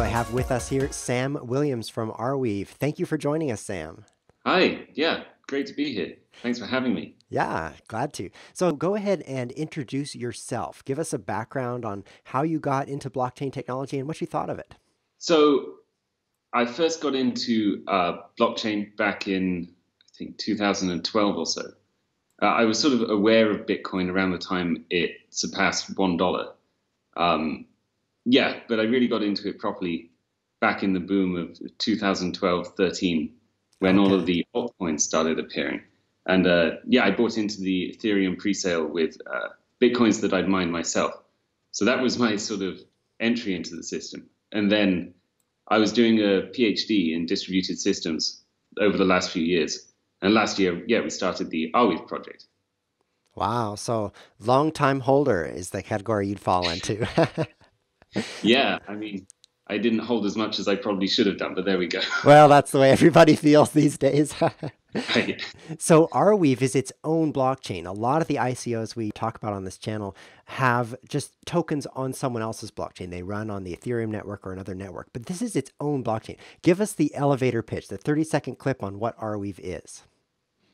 So I have with us here Sam Williams from Arweave. Thank you for joining us, Sam. Hi. Yeah, great to be here. Thanks for having me. Yeah, glad to. So go ahead and introduce yourself. Give us a background on how you got into blockchain technology and what you thought of it. So I first got into blockchain back in, I think, 2012 or so. I was sort of aware of Bitcoin around the time it surpassed $1. Yeah, but I really got into it properly back in the boom of 2012-13, when all of the altcoins started appearing. And yeah, I bought into the Ethereum presale with Bitcoins that I'd mined myself. So that was my sort of entry into the system. And then I was doing a PhD in distributed systems over the last few years. And last year, yeah, we started the Arweave project. Wow. So long-time holder is the category you'd fall into. Yeah. I mean, I didn't hold as much as I probably should have done, but there we go. Well, that's the way everybody feels these days. Right. So Arweave is its own blockchain. A lot of the ICOs we talk about on this channel have just tokens on someone else's blockchain. They run on the Ethereum network or another network, but this is its own blockchain. Give us the elevator pitch, the 30-second clip on what Arweave is.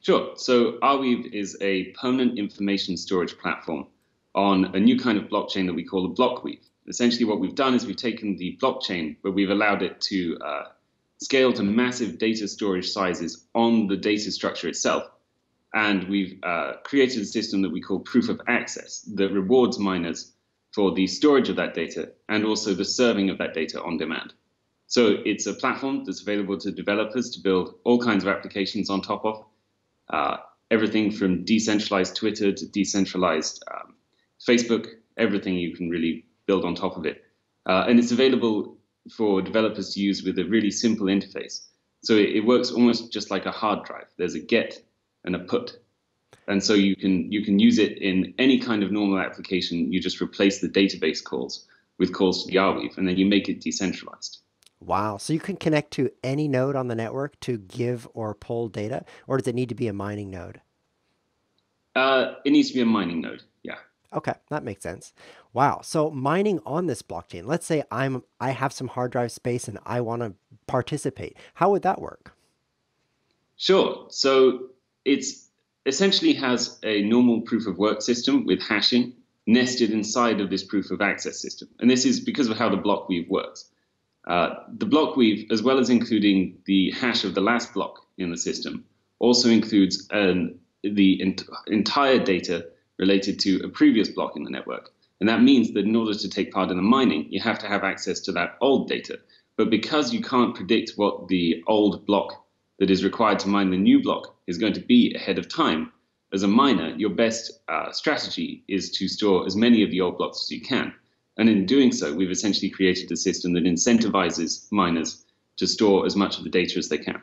Sure. So Arweave is a permanent information storage platform on a new kind of blockchain that we call a Blockweave. Essentially what we've done is we've taken the blockchain, but we've allowed it to scale to massive data storage sizes on the data structure itself. And we've created a system that we call proof of access that rewards miners for the storage of that data and also the serving of that data on demand. So it's a platform that's available to developers to build all kinds of applications on top of. Everything from decentralized Twitter to decentralized Facebook, everything you can really build on top of it. And it's available for developers to use with a really simple interface. So it works almost just like a hard drive. There's a get and a put. And so you can use it in any kind of normal application. You just replace the database calls with calls to the Arweave, and then you make it decentralized. Wow. So you can connect to any node on the network to give or pull data, or does it need to be a mining node? It needs to be a mining node. Yeah. Okay. That makes sense. Wow. So mining on this blockchain, let's say I have some hard drive space and I want to participate. How would that work? Sure. So it's essentially has a normal proof of work system with hashing nested inside of this proof of access system. And this is because of how the Blockweave works. The Blockweave, as well as including the hash of the last block in the system, also includes the entire data related to a previous block in the network. And that means that in order to take part in the mining, you have to have access to that old data. But because you can't predict what the old block that is required to mine the new block is going to be ahead of time, as a miner, your best strategy is to store as many of the old blocks as you can. And in doing so, we've essentially created a system that incentivizes miners to store as much of the data as they can.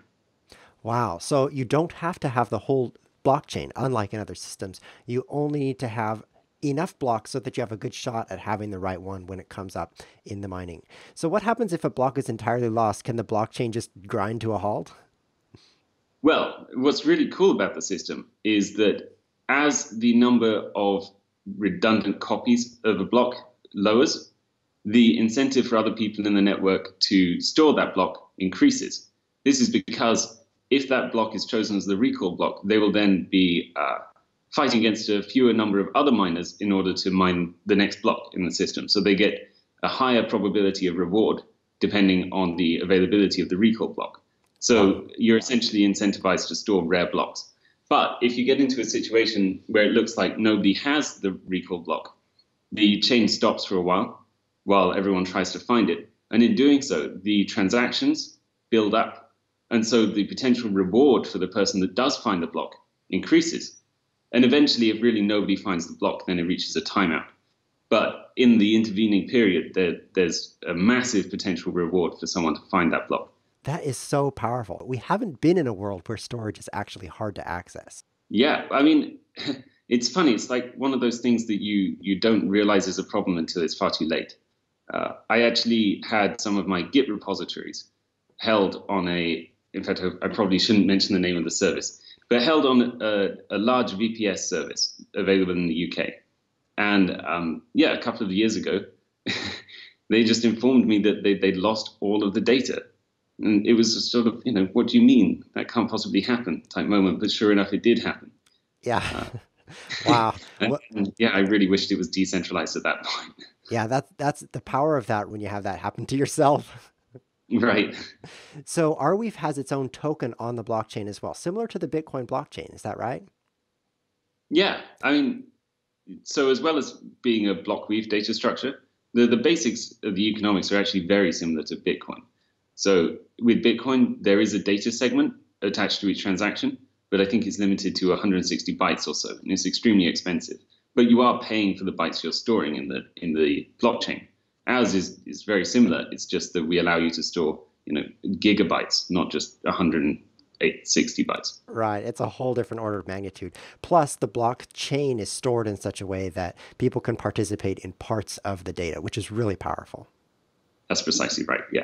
Wow. So you don't have to have the whole blockchain, unlike in other systems. You only need to have enough blocks so that you have a good shot at having the right one when it comes up in the mining. So what happens if a block is entirely lost? Can the blockchain just grind to a halt? Well, what's really cool about the system is that as the number of redundant copies of a block lowers, the incentive for other people in the network to store that block increases. This is because if that block is chosen as the recall block, they will then be fighting against a fewer number of other miners in order to mine the next block in the system. So they get a higher probability of reward depending on the availability of the recall block. So you're essentially incentivized to store rare blocks. But if you get into a situation where it looks like nobody has the recall block, the chain stops for a while everyone tries to find it. And in doing so, the transactions build up. And so the potential reward for the person that does find the block increases. And eventually, if really nobody finds the block, then it reaches a timeout. But in the intervening period, there's a massive potential reward for someone to find that block. That is so powerful. We haven't been in a world where storage is actually hard to access. Yeah, I mean... It's funny. It's like one of those things that you don't realize is a problem until it's far too late. I actually had some of my Git repositories held on a, in fact, I probably shouldn't mention the name of the service, but held on a large VPS service available in the UK. And yeah, a couple of years ago, They just informed me that they'd lost all of the data. And it was a sort of, you know, what do you mean? That can't possibly happen type moment. But sure enough, it did happen. Yeah. Wow. And yeah, I really wished it was decentralized at that point. Yeah, that's the power of that when you have that happen to yourself. Right. So Arweave has its own token on the blockchain as well, similar to the Bitcoin blockchain. Is that right? Yeah. I mean, so as well as being a Blockweave data structure, the basics of the economics are actually very similar to Bitcoin. So with Bitcoin, there is a data segment attached to each transaction, but I think it's limited to 160 bytes or so, and it's extremely expensive. But you are paying for the bytes you're storing in the blockchain. Ours is very similar. It's just that we allow you to store, you know, gigabytes, not just 160 bytes. Right. It's a whole different order of magnitude. Plus, the blockchain is stored in such a way that people can participate in parts of the data, which is really powerful. That's precisely right. Yeah.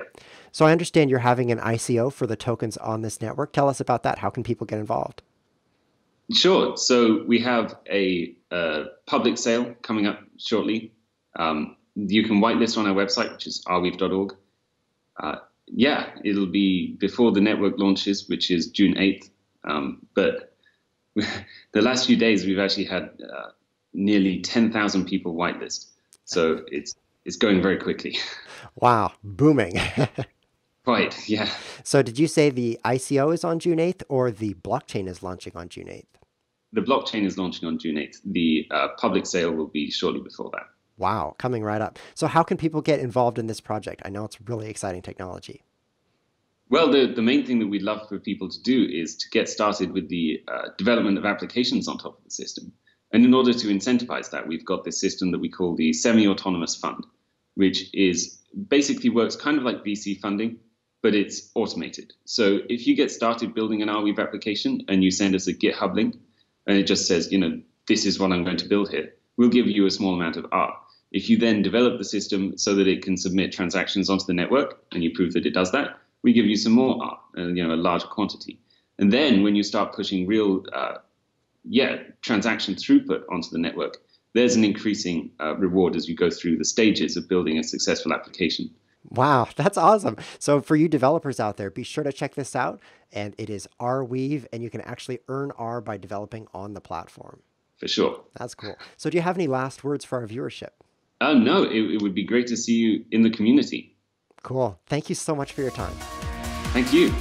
So I understand you're having an ICO for the tokens on this network. Tell us about that. How can people get involved? Sure. So we have a public sale coming up shortly. You can whitelist on our website, which is arweave.org. Yeah, it'll be before the network launches, which is June 8th. But the last few days, we've actually had nearly 10,000 people whitelist. So it's going very quickly. Wow, booming. Right, yeah. So did you say the ICO is on June 8th or the blockchain is launching on June 8th? The blockchain is launching on June 8th. The public sale will be shortly before that. Wow, coming right up. So how can people get involved in this project? I know it's really exciting technology. Well, the main thing that we'd love for people to do is to get started with the development of applications on top of the system. And in order to incentivize that, we've got this system that we call the semi-autonomous fund, which is basically works kind of like VC funding, but it's automated. So if you get started building an Arweave application and you send us a GitHub link, and it just says, you know, this is what I'm going to build here, we'll give you a small amount of R. If you then develop the system so that it can submit transactions onto the network and you prove that it does that, we give you some more R, you know, a larger quantity. And then when you start pushing real transaction throughput onto the network, there's an increasing reward as you go through the stages of building a successful application. Wow, that's awesome. So for you developers out there, be sure to check this out. And it is Arweave, and you can actually earn R by developing on the platform. For sure. That's cool. So do you have any last words for our viewership? No, it would be great to see you in the community. Cool. Thank you so much for your time. Thank you.